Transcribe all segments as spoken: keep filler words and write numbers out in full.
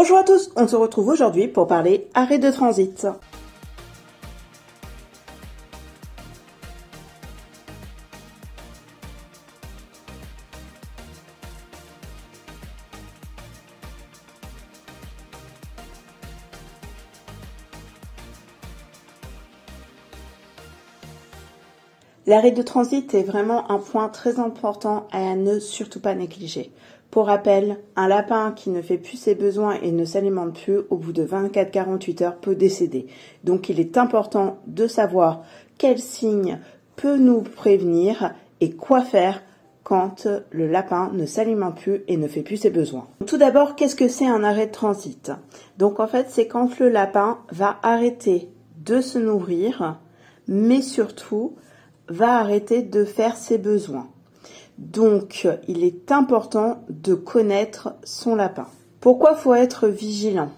Bonjour à tous, on se retrouve aujourd'hui pour parler arrêt de transit. L'arrêt de transit est vraiment un point très important à ne surtout pas négliger. Pour rappel, un lapin qui ne fait plus ses besoins et ne s'alimente plus au bout de vingt-quatre à quarante-huit heures peut décéder. Donc il est important de savoir quel signe peut nous prévenir et quoi faire quand le lapin ne s'alimente plus et ne fait plus ses besoins. Tout d'abord, qu'est-ce que c'est un arrêt de transit? Donc en fait, c'est quand le lapin va arrêter de se nourrir, mais surtout va arrêter de faire ses besoins. Donc, il est important de connaître son lapin. Pourquoi faut être vigilant?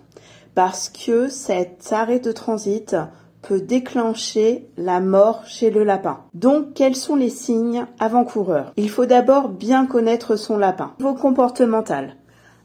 Parce que cet arrêt de transit peut déclencher la mort chez le lapin. Donc, quels sont les signes avant-coureurs? Il faut d'abord bien connaître son lapin. Au niveau comportemental,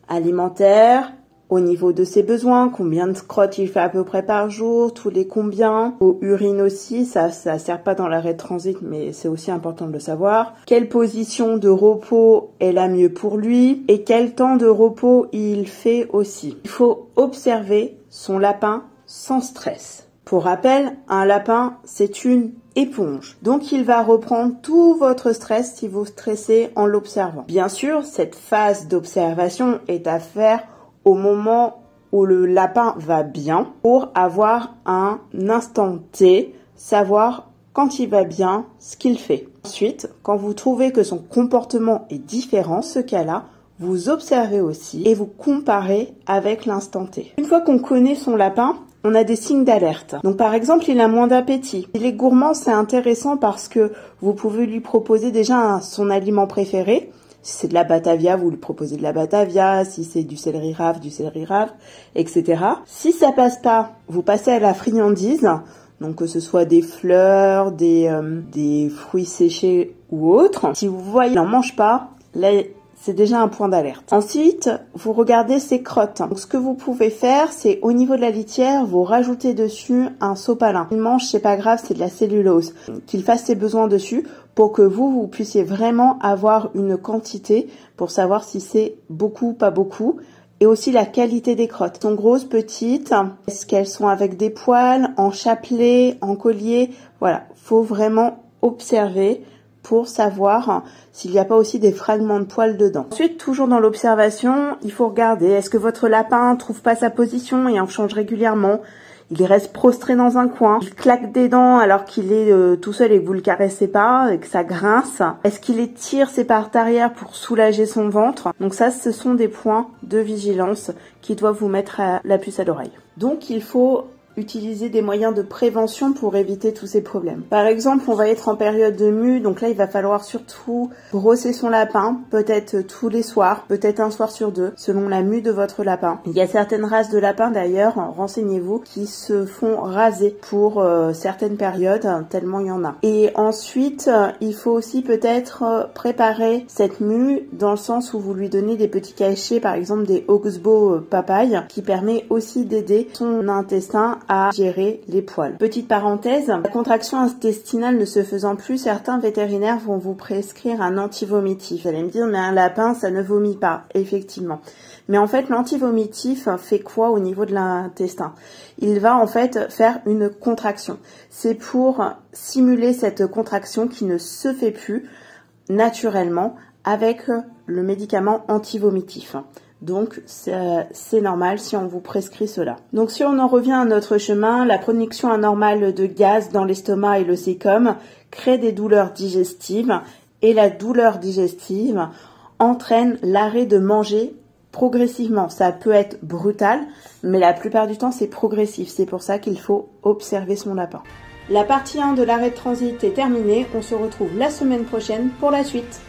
alimentaire, au niveau de ses besoins, combien de crottes il fait à peu près par jour, tous les combien, aux urines aussi, ça ça sert pas dans l'arrêt de transit, mais c'est aussi important de le savoir. Quelle position de repos est la mieux pour lui et quel temps de repos il fait aussi. Il faut observer son lapin sans stress. Pour rappel, un lapin, c'est une éponge. Donc il va reprendre tout votre stress si vous stressez en l'observant. Bien sûr, cette phase d'observation est à faire au moment où le lapin va bien, pour avoir un instant T, savoir quand il va bien, ce qu'il fait. Ensuite, quand vous trouvez que son comportement est différent, ce cas-là, vous observez aussi et vous comparez avec l'instant T. Une fois qu'on connaît son lapin, on a des signes d'alerte. Donc par exemple, il a moins d'appétit. Il est gourmand, c'est intéressant parce que vous pouvez lui proposer déjà son aliment préféré. Si c'est de la Batavia, vous lui proposez de la Batavia. Si c'est du céleri rave, du céleri rave, et cetera. Si ça passe pas, vous passez à la friandise. Donc que ce soit des fleurs, des, euh, des fruits séchés ou autres. Si vous voyez qu'il n'en mange pas, là c'est déjà un point d'alerte. Ensuite, vous regardez ses crottes. Donc ce que vous pouvez faire, c'est au niveau de la litière, vous rajoutez dessus un sopalin. Il mange, c'est pas grave, c'est de la cellulose. Qu'il fasse ses besoins dessus pour que vous, vous puissiez vraiment avoir une quantité pour savoir si c'est beaucoup, pas beaucoup. Et aussi la qualité des crottes. Elles sont grosses, petites, est-ce qu'elles sont avec des poils, en chapelet, en collier? Voilà, faut vraiment observer pour savoir s'il n'y a pas aussi des fragments de poils dedans. Ensuite, toujours dans l'observation, il faut regarder, est-ce que votre lapin ne trouve pas sa position et en change régulièrement? Il reste prostré dans un coin, il claque des dents alors qu'il est euh, tout seul et que vous le caressez pas, et que ça grince. Est-ce qu'il étire ses pattes arrière pour soulager son ventre? Donc ça, ce sont des points de vigilance qui doivent vous mettre à la puce à l'oreille. Donc il faut utiliser des moyens de prévention pour éviter tous ces problèmes. Par exemple, on va être en période de mue, donc là il va falloir surtout brosser son lapin, peut-être tous les soirs, peut-être un soir sur deux, selon la mue de votre lapin. Il y a certaines races de lapins d'ailleurs, renseignez-vous, qui se font raser pour euh, certaines périodes, tellement il y en a. Et ensuite, il faut aussi peut-être préparer cette mue dans le sens où vous lui donnez des petits cachets, par exemple des Oxbow papaye, qui permet aussi d'aider son intestin à gérer les poils. Petite parenthèse, la contraction intestinale ne se faisant plus, certains vétérinaires vont vous prescrire un antivomitif. Vous allez me dire, mais un lapin, ça ne vomit pas. Effectivement. Mais en fait, l'antivomitif fait quoi au niveau de l'intestin? Il va en fait faire une contraction. C'est pour simuler cette contraction qui ne se fait plus naturellement avec le médicament antivomitif. Donc, c'est normal si on vous prescrit cela. Donc, si on en revient à notre chemin, la production anormale de gaz dans l'estomac et le sécom crée des douleurs digestives et la douleur digestive entraîne l'arrêt de manger progressivement. Ça peut être brutal, mais la plupart du temps, c'est progressif. C'est pour ça qu'il faut observer son lapin. La partie un de l'arrêt de transit est terminée. On se retrouve la semaine prochaine pour la suite.